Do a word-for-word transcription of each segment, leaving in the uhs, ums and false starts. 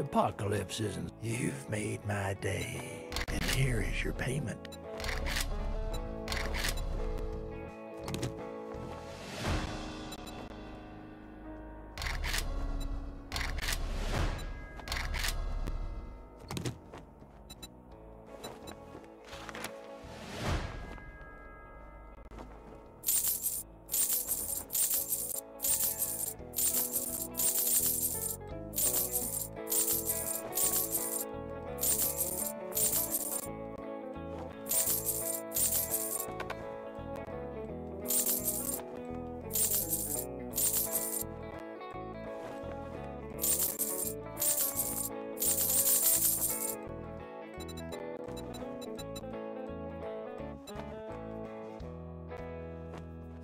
The apocalypse isn't. You've made my day, and here is your payment.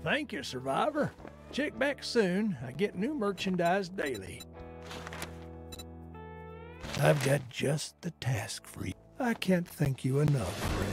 Thank you, Survivor. Check back soon. I get new merchandise daily. I've got just the task for you. I can't thank you enough, friend.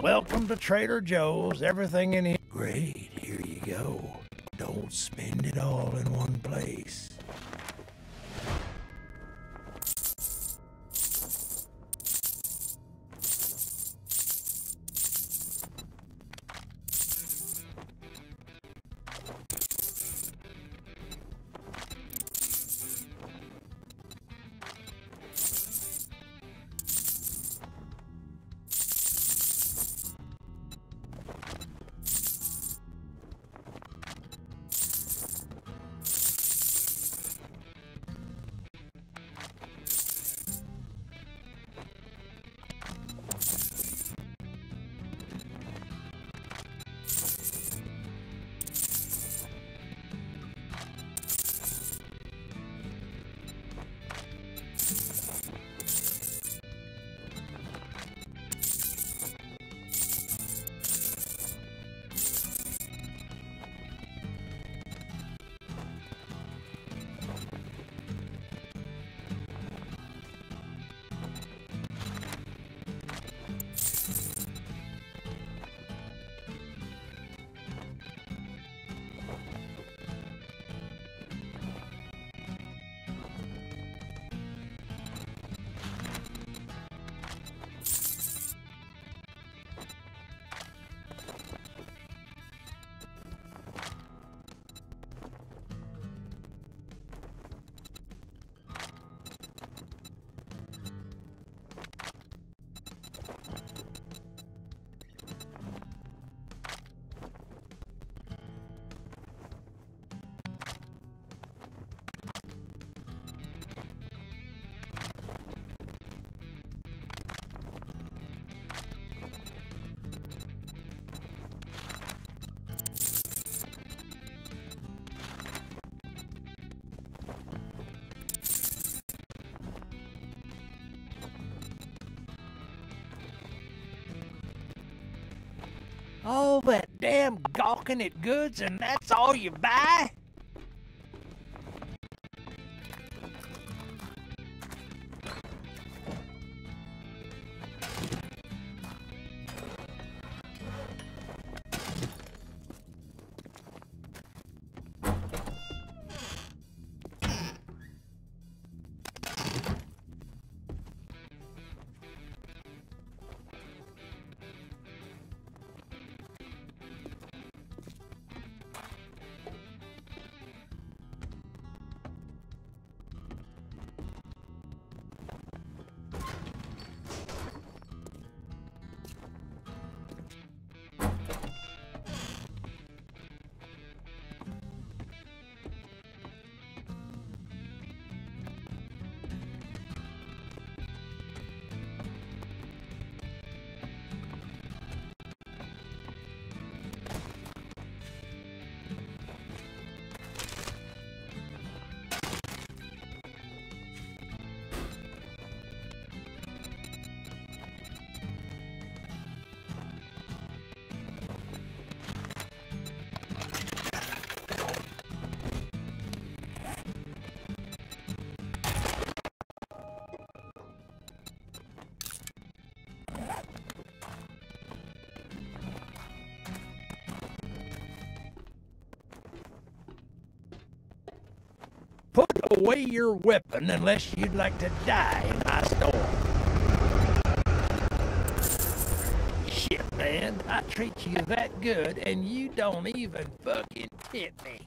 Welcome to Trader Joe's. Everything in here. Great, here you go. Don't spend it all in one place. All that damn gawking at goods, and that's all you buy? Put away your weapon unless you'd like to die in my store. Shit, man, I treat you that good and you don't even fucking tip me.